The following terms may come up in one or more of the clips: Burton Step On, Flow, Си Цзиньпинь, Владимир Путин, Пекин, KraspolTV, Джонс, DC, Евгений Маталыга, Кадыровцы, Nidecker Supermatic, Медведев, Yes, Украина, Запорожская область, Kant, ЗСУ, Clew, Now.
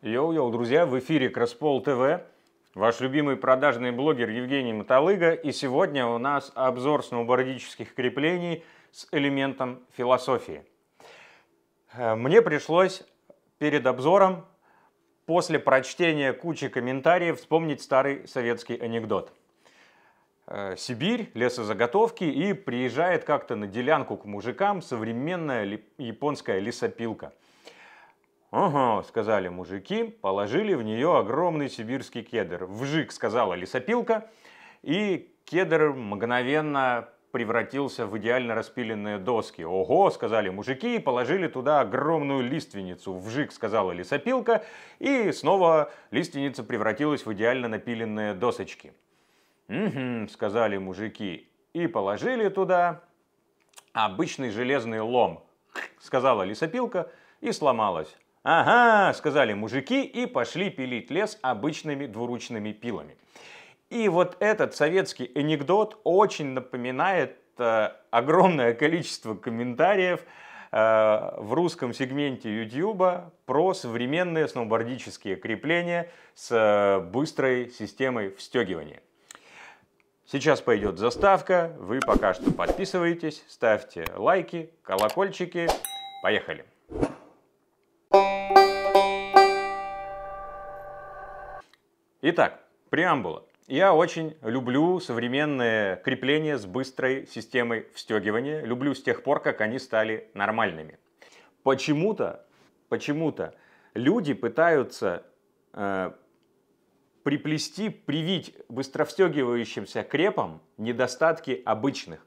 Йоу-йоу, друзья, в эфире KraspolTV, ваш любимый продажный блогер Евгений Маталыга, и сегодня у нас обзор сноубордических креплений с элементом философии. Мне пришлось перед обзором, после прочтения кучи комментариев, вспомнить старый советский анекдот. Сибирь, лесозаготовки, и приезжает как-то на делянку к мужикам современная японская лесопилка. «Ага», — сказали мужики, положили в нее огромный сибирский кедр. «Вжик», — сказала лесопилка, и кедр мгновенно превратился в идеально распиленные доски. «Ого», — сказали мужики, и положили туда огромную лиственницу. «Вжик», — сказала лесопилка, и снова лиственница превратилась в идеально напиленные досочки. «Угу», — сказали мужики, и положили туда обычный железный лом. «Сказала лесопилка, и сломалась». «Ага», — сказали мужики, и пошли пилить лес обычными двуручными пилами. И вот этот советский анекдот очень напоминает огромное количество комментариев в русском сегменте YouTube про современные сноубордические крепления с быстрой системой встегивания. Сейчас пойдет заставка, вы пока что подписываетесь, ставьте лайки, колокольчики, поехали! Итак, преамбула. Я очень люблю современные крепления с быстрой системой встегивания. Люблю с тех пор, как они стали нормальными. Почему-то люди пытаются привить быстровстегивающимся крепам недостатки обычных.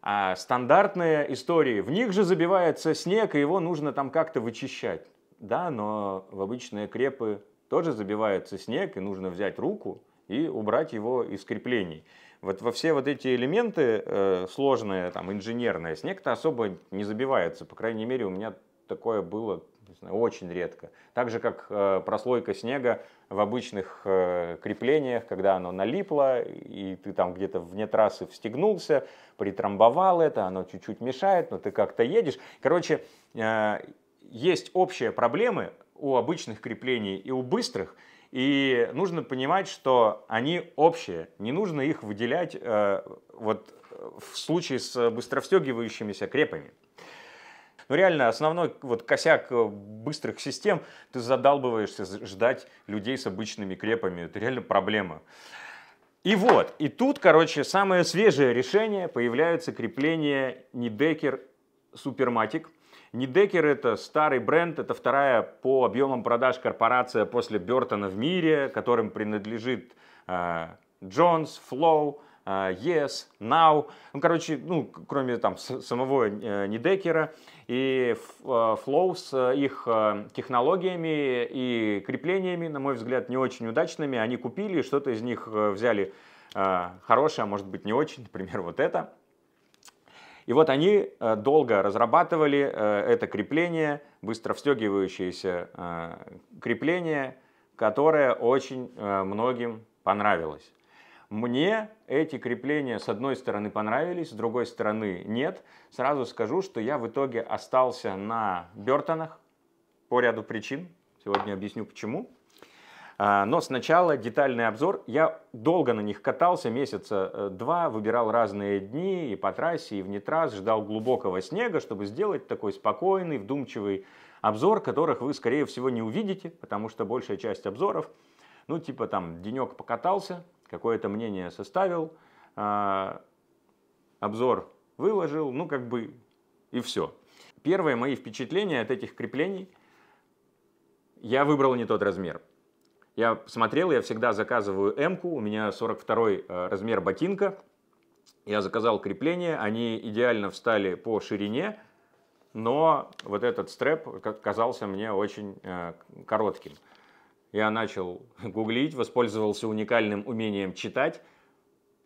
А стандартные истории, в них же забивается снег, и его нужно там как-то вычищать. Да, но в обычные крепы тоже забивается снег, и нужно взять руку и убрать его из креплений. Вот во все вот эти элементы сложные, там, инженерные, снег-то особо не забивается. По крайней мере, у меня такое было, не знаю, очень редко. Так же, как прослойка снега в обычных креплениях, когда оно налипло, и ты там где-то вне трассы встегнулся, притрамбовал это, оно чуть-чуть мешает, но ты как-то едешь. Короче, есть общие проблемы у обычных креплений и у быстрых, и нужно понимать, что они общие, не нужно их выделять вот в случае с быстровстегивающимися крепами. Но реально основной вот косяк быстрых систем, ты задалбываешься ждать людей с обычными крепами, это реально проблема. И вот, и тут, короче, самое свежее решение, появляется крепление Nidecker Supermatic. Nidecker — это старый бренд, это вторая по объемам продаж корпорация после Burton в мире, которым принадлежит Джонс, Flow, Yes, Now. Ну, короче, ну, кроме там самого Nidecker и Flow с их технологиями и креплениями, на мой взгляд, не очень удачными. Они купили, что-то из них взяли хорошее, а может быть не очень, например, вот это. И вот они долго разрабатывали это крепление, быстро встегивающееся крепление, которое очень многим понравилось. Мне эти крепления с одной стороны понравились, с другой стороны нет. Сразу скажу, что я в итоге остался на Бёртонах по ряду причин. Сегодня объясню почему. Но сначала детальный обзор. Я долго на них катался, месяца два, выбирал разные дни и по трассе, и вне трасс, ждал глубокого снега, чтобы сделать такой спокойный, вдумчивый обзор, которых вы, скорее всего, не увидите, потому что большая часть обзоров, ну, типа там, денек покатался, какое-то мнение составил, обзор выложил, ну, как бы и все. Первые мои впечатления от этих креплений: я выбрал не тот размер. Я посмотрел, я всегда заказываю М-ку, у меня 42-й размер ботинка. Я заказал крепление, они идеально встали по ширине, но вот этот стрэп казался мне очень коротким. Я начал гуглить, воспользовался уникальным умением читать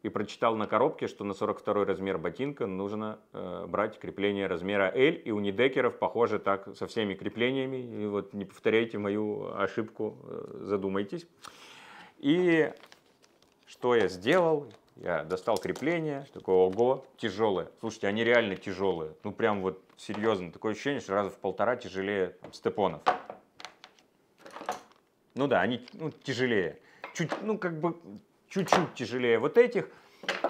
и прочитал на коробке, что на 42-й размер ботинка нужно брать крепление размера L, и у Нидекеров, похоже, так со всеми креплениями. И вот не повторяйте мою ошибку, задумайтесь. И что я сделал? Я достал крепление, такое, ого, тяжелое. Слушайте, они реально тяжелые, ну прям вот серьезно, такое ощущение, что раза в полтора тяжелее степонов. Ну да, они тяжелее. Чуть-чуть тяжелее вот этих.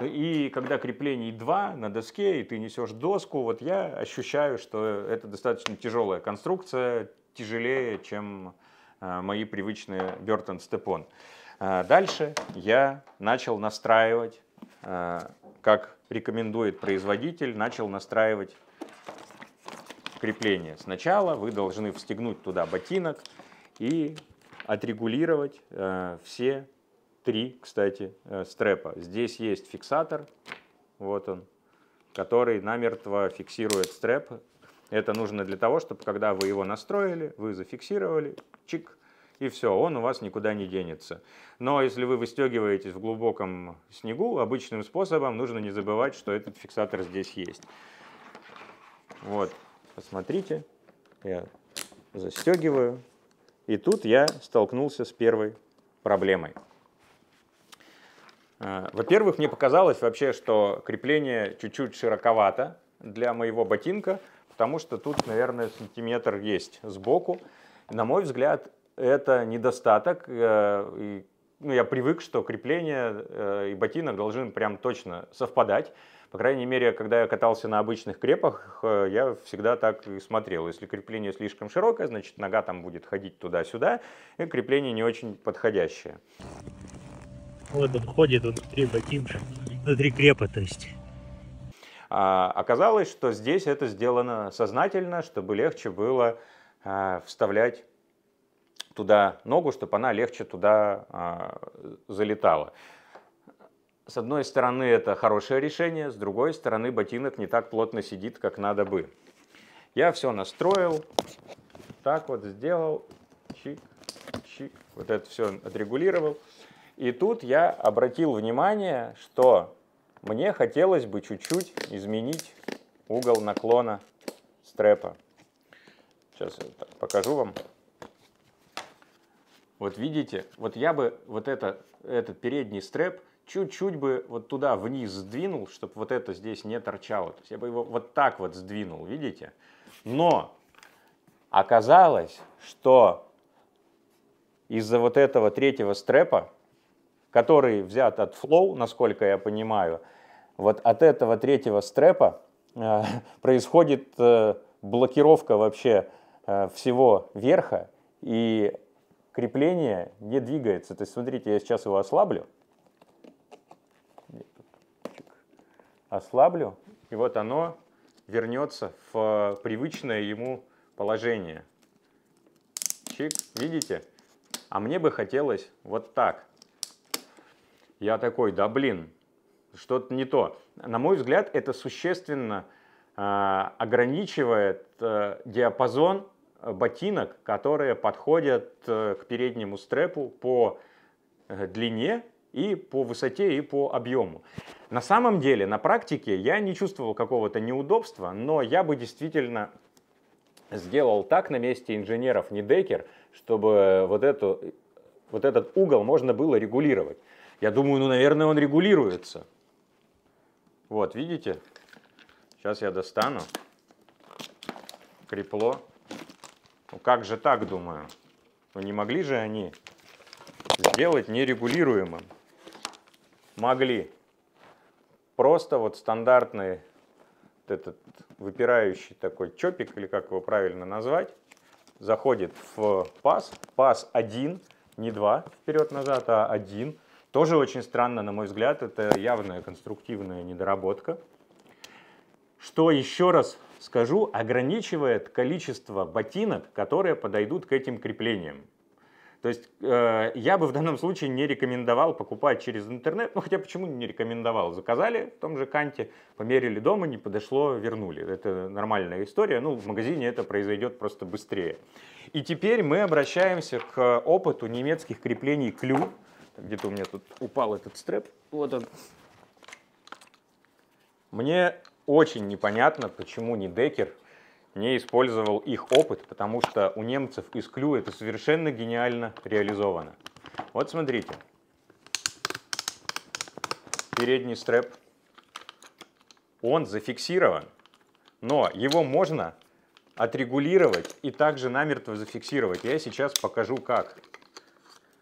И когда креплений 2 на доске, и ты несешь доску, вот я ощущаю, что это достаточно тяжелая конструкция, тяжелее, чем мои привычные Burton Step On. Дальше я начал настраивать, как рекомендует производитель, начал настраивать крепление. Сначала вы должны встегнуть туда ботинок и отрегулировать все три, кстати, стрепа. Здесь есть фиксатор, вот он, который намертво фиксирует стреп. Это нужно для того, чтобы когда вы его настроили, вы зафиксировали, чик, и все, он у вас никуда не денется. Но если вы выстегиваетесь в глубоком снегу, обычным способом, нужно не забывать, что этот фиксатор здесь есть. Вот, посмотрите, я застегиваю. И тут я столкнулся с первой проблемой. Во-первых, мне показалось вообще, что крепление чуть-чуть широковато для моего ботинка, потому что тут, наверное, сантиметр есть сбоку. На мой взгляд, это недостаток. Я привык, что крепление и ботинок должны прям точно совпадать. По крайней мере, когда я катался на обычных крепах, я всегда так и смотрел. Если крепление слишком широкое, значит, нога там будет ходить туда-сюда, и крепление не очень подходящее. Вот он ходит, он внутри ботинка, внутри крепа, то есть. Оказалось, что здесь это сделано сознательно, чтобы легче было вставлять туда ногу, чтобы она легче туда залетала. С одной стороны, это хорошее решение, с другой стороны, ботинок не так плотно сидит, как надо бы. Я все настроил, так вот сделал, чик, чик, вот это все отрегулировал. И тут я обратил внимание, что мне хотелось бы чуть-чуть изменить угол наклона стрепа. Сейчас я покажу вам. Вот видите, вот я бы вот этот передний стреп чуть-чуть бы вот туда вниз сдвинул, чтобы вот это здесь не торчало. То есть я бы его вот так вот сдвинул, видите? Но оказалось, что из-за вот этого третьего стрепа, который взят от Flow, насколько я понимаю, вот от этого третьего стрепа происходит блокировка вообще всего верха, и крепление не двигается. То есть, смотрите, я сейчас его ослаблю. Ослаблю, и вот оно вернется в привычное ему положение. Чик, видите? А мне бы хотелось вот так. Я такой, да блин, что-то не то. На мой взгляд, это существенно ограничивает диапазон ботинок, которые подходят к переднему стрепу по длине и по высоте, и по объему. На самом деле, на практике я не чувствовал какого-то неудобства, но я бы действительно сделал так на месте инженеров Nidecker, чтобы вот этот угол можно было регулировать. Я думаю, ну, наверное, он регулируется. Вот, видите? Сейчас я достану. Крепло. Ну, как же так, думаю? Ну, не могли же они сделать нерегулируемым? Могли. Просто вот стандартный вот этот выпирающий такой чопик, или как его правильно назвать, заходит в паз. Паз 1, не 2 вперед-назад, а 1. Тоже очень странно, на мой взгляд, это явная конструктивная недоработка. Что, еще раз скажу, ограничивает количество ботинок, которые подойдут к этим креплениям. То есть я бы в данном случае не рекомендовал покупать через интернет, ну хотя почему не рекомендовал? Заказали в том же Канте, померили дома, не подошло, вернули. Это нормальная история, ну в магазине это произойдет просто быстрее. И теперь мы обращаемся к опыту немецких креплений Clew. Где-то у меня тут упал этот стреп. Вот он. Мне очень непонятно, почему Nidecker не использовал их опыт, потому что у немцев из Clew это совершенно гениально реализовано. Вот смотрите. Передний стреп. Он зафиксирован, но его можно отрегулировать и также намертво зафиксировать. Я сейчас покажу как.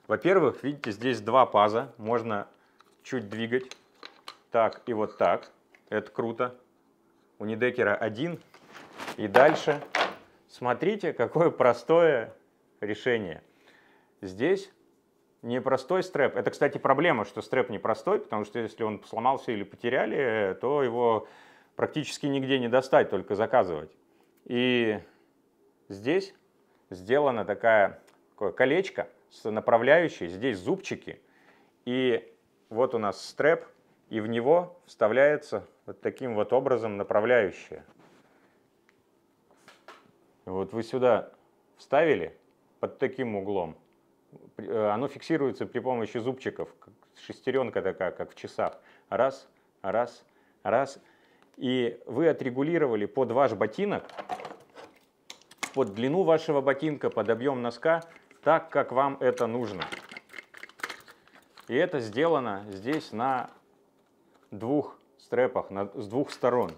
Во-первых, видите, здесь два паза, можно чуть двигать, так и вот так, это круто. У Нидекера один, и дальше, смотрите, какое простое решение. Здесь непростой стрэп, это, кстати, проблема, что стрэп непростой, потому что если он сломался или потеряли, то его практически нигде не достать, только заказывать. И здесь сделано такое колечко с направляющей, здесь зубчики, и вот у нас стрэп, и в него вставляется вот таким вот образом направляющая. Вот вы сюда вставили под таким углом, оно фиксируется при помощи зубчиков, шестеренка такая, как в часах. Раз, раз, раз. И вы отрегулировали под ваш ботинок, под длину вашего ботинка, под объем носка, так, как вам это нужно. И это сделано здесь на двух стрэпах, с двух сторон.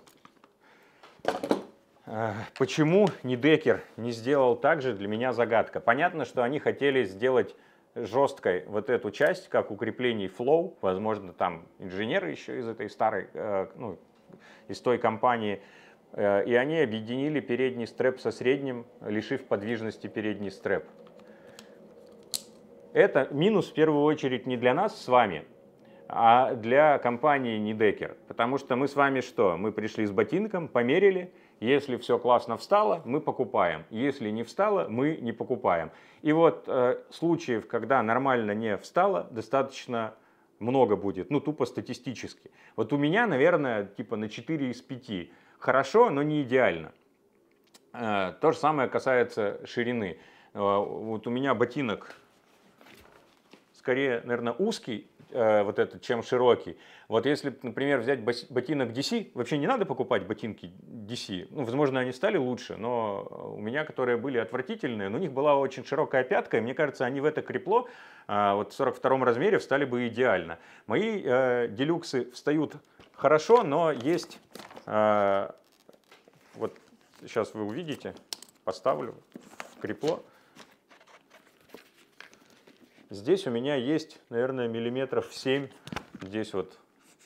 Почему Нидекер не сделал так же, для меня загадка. Понятно, что они хотели сделать жесткой вот эту часть, как укрепление Flow. Возможно, там инженеры еще из этой старой, из той компании. И они объединили передний стрэп со средним, лишив подвижности передний стрэп. Это минус в первую очередь не для нас с вами, а для компании Nidecker. Потому что мы с вами что? Мы пришли с ботинком, померили. Если все классно встало, мы покупаем. Если не встало, мы не покупаем. И вот случаев, когда нормально не встало, достаточно много будет. Ну, тупо статистически. Вот у меня, наверное, типа на 4 из 5. Хорошо, но не идеально. То же самое касается ширины. Вот у меня ботинок скорее, наверное, узкий, вот этот, чем широкий. Вот если, например, взять ботинок DC, вообще не надо покупать ботинки DC. Ну, возможно, они стали лучше, но у меня, которые были отвратительные, но у них была очень широкая пятка, и мне кажется, они в это крепло вот в 42-м размере встали бы идеально. Мои делюксы встают хорошо, но есть... вот сейчас вы увидите, поставлю в крепло. Здесь у меня есть, наверное, миллиметров 7, здесь вот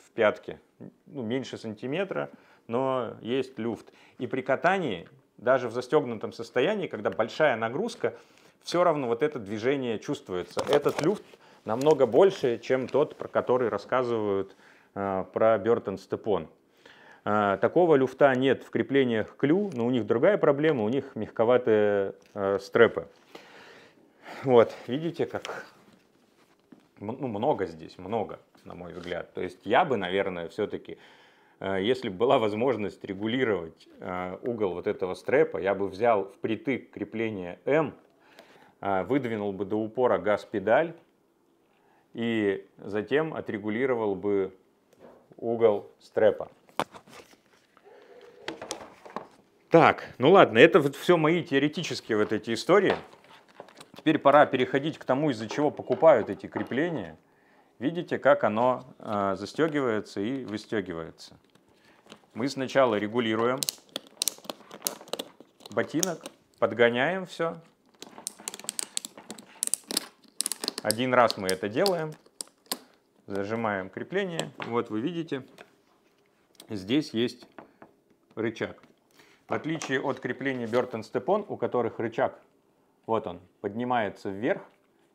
в пятке, ну, меньше сантиметра, но есть люфт. И при катании, даже в застегнутом состоянии, когда большая нагрузка, все равно вот это движение чувствуется. Этот люфт намного больше, чем тот, про который рассказывают про Burton Step On. Такого люфта нет в креплениях Clew, но у них другая проблема, у них мягковатые стрэпы. Вот, видите, как много здесь, много, на мой взгляд. То есть я бы, наверное, все-таки, если бы была возможность регулировать угол вот этого стрэпа, я бы взял впритык крепление М, выдвинул бы до упора газ-педаль и затем отрегулировал бы угол стрэпа. Так, ну ладно, это вот все мои теоретические вот эти истории. Теперь пора переходить к тому, из-за чего покупают эти крепления. Видите, как оно застегивается и выстегивается. Мы сначала регулируем ботинок, подгоняем все. Один раз мы это делаем. Зажимаем крепление. Вот вы видите, здесь есть рычаг. В отличие от креплений Burton Step On, у которых рычаг, вот он, поднимается вверх,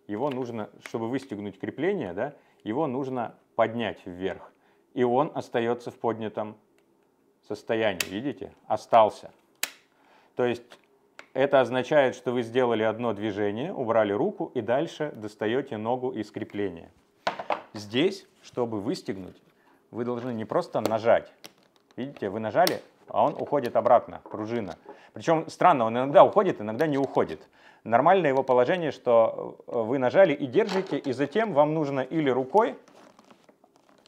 его нужно, чтобы выстегнуть крепление, да, его нужно поднять вверх. И он остается в поднятом состоянии, видите, остался. То есть это означает, что вы сделали одно движение, убрали руку и дальше достаете ногу из крепления. Здесь, чтобы выстегнуть, вы должны не просто нажать, видите, вы нажали, а он уходит обратно, пружина. Причем странно, он иногда уходит, иногда не уходит. Нормальное его положение, что вы нажали и держите, и затем вам нужно или рукой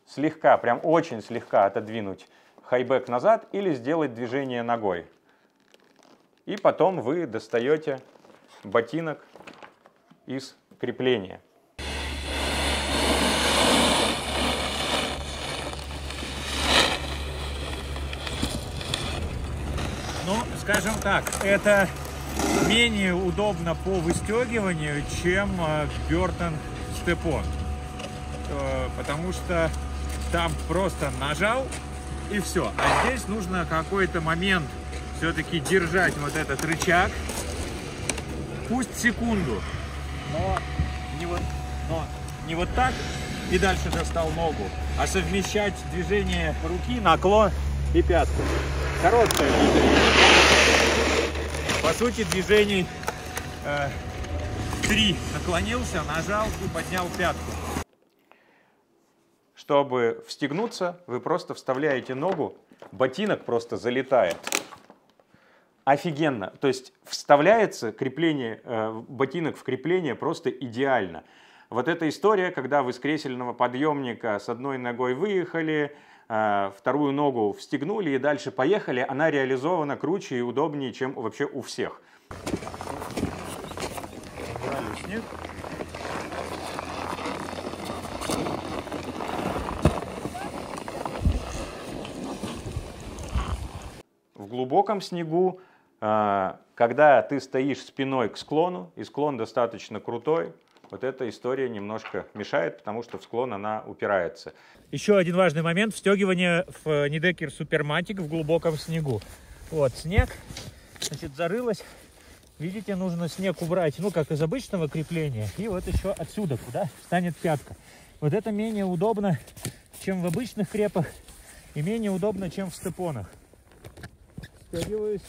слегка, прям очень слегка отодвинуть хайбэк назад, или сделать движение ногой. И потом вы достаете ботинок из крепления. Ну, скажем так, это менее удобно по выстегиванию, чем Burton Step On, потому что там просто нажал и все. А здесь нужно какой-то момент все-таки держать вот этот рычаг, пусть секунду, но не вот так и дальше достал ногу, а совмещать движение руки, наклон и пятку. Короткое. По сути, движений 3. Наклонился, нажал и поднял пятку. Чтобы встегнуться, вы просто вставляете ногу, ботинок просто залетает. Офигенно. То есть вставляется крепление, ботинок в крепление просто идеально. Вот эта история, когда вы с кресельного подъемника с одной ногой выехали, вторую ногу встегнули и дальше поехали, она реализована круче и удобнее, чем вообще у всех. В глубоком снегу, когда ты стоишь спиной к склону, и склон достаточно крутой, вот эта история немножко мешает, потому что в склон она упирается. Еще один важный момент — встегивание в Nidecker Supermatic в глубоком снегу. Вот снег, значит, зарылось. Видите, нужно снег убрать, ну, как из обычного крепления. И вот еще отсюда, куда встанет пятка. Вот это менее удобно, чем в обычных крепах, и менее удобно, чем в степонах. Встегиваюсь.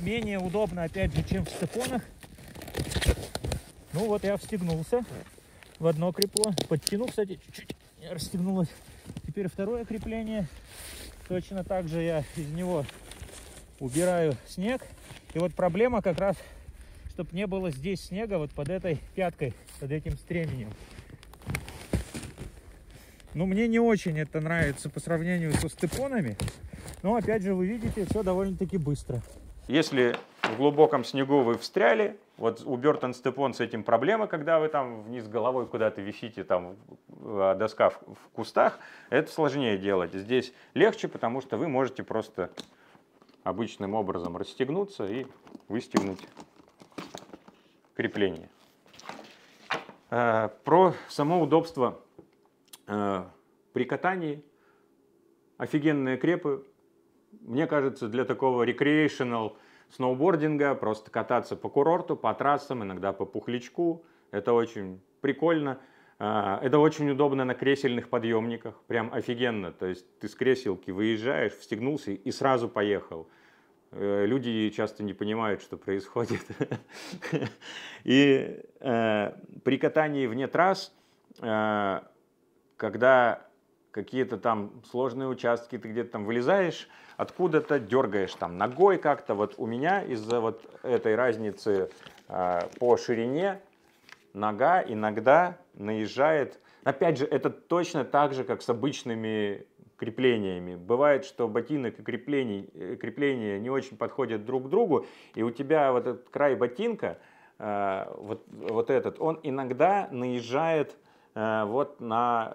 Менее удобно, опять же, чем в степонах. Ну вот я встегнулся в одно крепло, подтянул, кстати, чуть-чуть расстегнулось. Теперь второе крепление, точно так же я из него убираю снег. И вот проблема как раз, чтобы не было здесь снега, вот под этой пяткой, под этим стременем. Ну, мне не очень это нравится по сравнению со степонами, но опять же вы видите, все довольно-таки быстро. Если в глубоком снегу вы встряли, вот у Burton Step On с этим проблема, когда вы там вниз головой куда-то висите, там доска в кустах, это сложнее делать. Здесь легче, потому что вы можете просто обычным образом расстегнуться и выстегнуть крепление. Про само удобство при катании. Офигенные крепы. Мне кажется, для такого recreational сноубординга, просто кататься по курорту, по трассам, иногда по пухлячку. Это очень прикольно. Это очень удобно на кресельных подъемниках. Прям офигенно. То есть ты с креселки выезжаешь, встегнулся и сразу поехал. Люди часто не понимают, что происходит. И при катании вне трасс, когда какие-то там сложные участки, ты где-то там вылезаешь, откуда-то дергаешь там ногой как-то. Вот у меня из-за вот этой разницы по ширине нога иногда наезжает. Опять же, это точно так же, как с обычными креплениями. Бывает, что ботинок и крепление не очень подходят друг к другу, и у тебя вот этот край ботинка, вот этот, он иногда наезжает вот на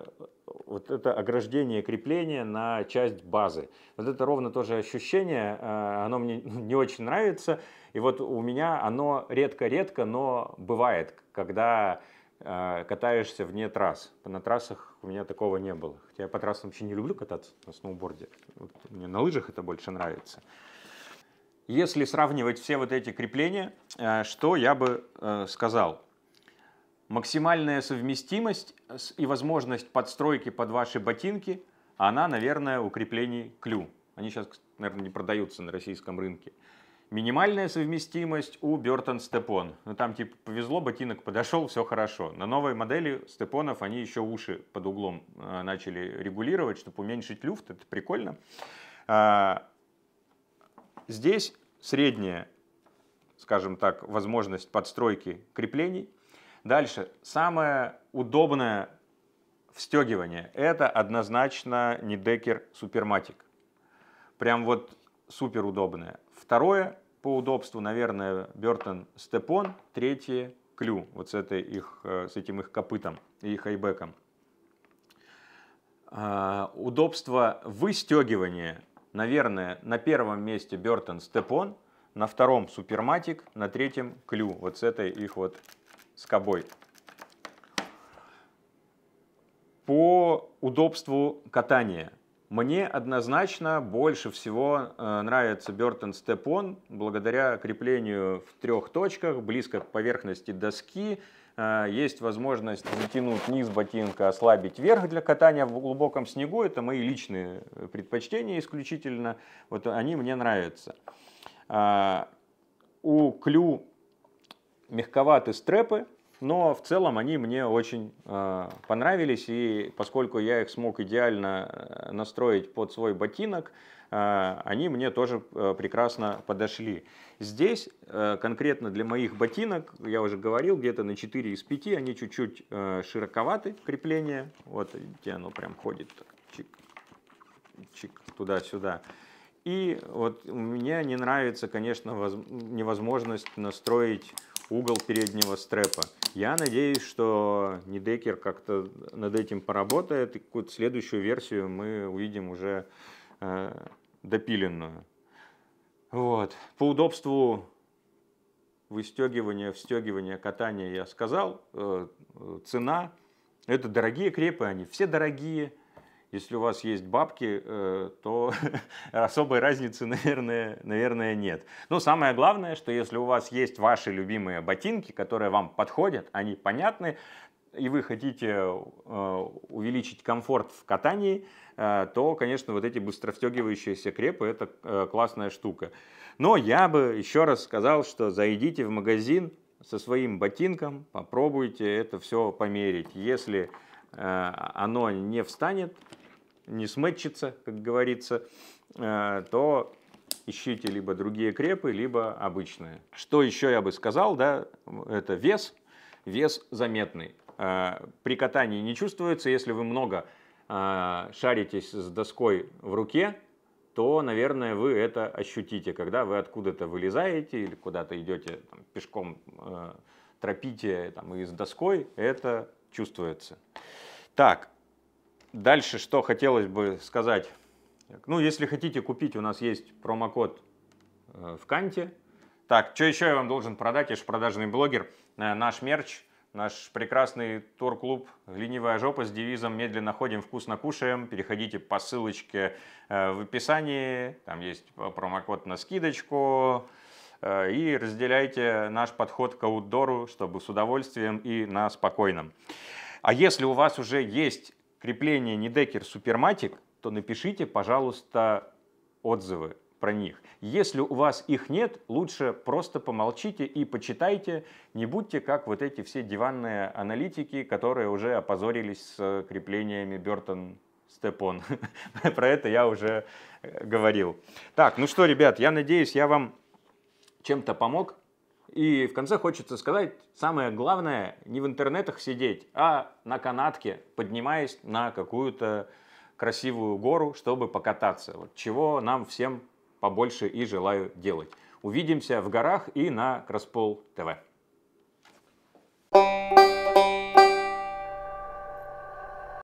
вот это ограждение крепления, на часть базы. Вот это ровно тоже ощущение, оно мне не очень нравится. И вот у меня оно редко-редко, но бывает, когда катаешься вне трасс. На трассах у меня такого не было. Хотя я по трассам вообще не люблю кататься на сноуборде. Вот мне на лыжах это больше нравится. Если сравнивать все вот эти крепления, что я бы сказал? Максимальная совместимость и возможность подстройки под ваши ботинки, она, наверное, у креплений Clew. Они сейчас, наверное, не продаются на российском рынке. Минимальная совместимость у Burton Step On. Ну, там типа повезло, ботинок подошел, все хорошо. На новой модели степонов они еще уши под углом начали регулировать, чтобы уменьшить люфт. Это прикольно. Здесь средняя, скажем так, возможность подстройки креплений. Дальше. Самое удобное встегивание – это однозначно Nidecker Supermatic. Прям вот супер удобное. Второе по удобству, наверное, Burton Step On. Третье – Clew. Вот с этим их копытом и хайбеком. Удобство выстегивания, наверное, на первом месте Burton Step On. на втором Supermatic, на третьем Clew, вот с этой их вот скобой. По удобству катания. Мне однозначно больше всего нравится Burton Step On, благодаря креплению в трех точках, близко к поверхности доски. Есть возможность затянуть низ ботинка, ослабить верх для катания в глубоком снегу. Это мои личные предпочтения исключительно. Вот они мне нравятся. У Clew мягковаты стрепы, но в целом они мне очень понравились. И поскольку я их смог идеально настроить под свой ботинок, они мне тоже прекрасно подошли. Здесь конкретно для моих ботинок, я уже говорил, где-то на 4 из 5, они чуть-чуть широковаты, крепление. Вот где оно прям ходит, чик, чик, туда-сюда. И вот мне не нравится, конечно, невозможность настроить угол переднего стрепа. Я надеюсь, что Nidecker как-то над этим поработает, и какую-то следующую версию мы увидим уже допиленную. Вот. По удобству выстегивания, встегивания, катания я сказал. Цена. Это дорогие крепы, они все дорогие. Если у вас есть бабки, то особой разницы, наверное, нет. Но самое главное, что если у вас есть ваши любимые ботинки, которые вам подходят, они понятны, и вы хотите увеличить комфорт в катании, то, конечно, вот эти быстро встегивающиеся крепы – это классная штука. Но я бы еще раз сказал, что зайдите в магазин со своим ботинком, попробуйте это все померить. Если оно не встанет, не сметчится, как говорится, то ищите либо другие крепы, либо обычные. Что еще я бы сказал, да, это вес. Вес заметный. При катании не чувствуется. Если вы много шаритесь с доской в руке, то, наверное, вы это ощутите, когда вы откуда-то вылезаете или куда-то идете там, пешком, тропите там, и с доской, это чувствуется. Так, дальше что хотелось бы сказать. Ну, если хотите купить, у нас есть промокод в Канте. Так, что еще я вам должен продать? Я же продажный блогер. Наш мерч, наш прекрасный тур-клуб «Ленивая жопа» с девизом «Медленно ходим, вкусно кушаем». Переходите по ссылочке в описании. Там есть промокод на скидочку. И разделяйте наш подход к аутдору, чтобы с удовольствием и на спокойном. А если у вас уже есть крепление Nidecker Supermatic, то напишите, пожалуйста, отзывы про них. Если у вас их нет, лучше просто помолчите и почитайте. Не будьте как вот эти все диванные аналитики, которые уже опозорились с креплениями Burton Step On. Про это я уже говорил. Так, ну что, ребят, я надеюсь, я вам чем-то помог. И в конце хочется сказать, самое главное, не в интернетах сидеть, а на канатке, поднимаясь на какую-то красивую гору, чтобы покататься. Вот чего нам всем побольше и желаю делать. Увидимся в горах и на KraspolTV.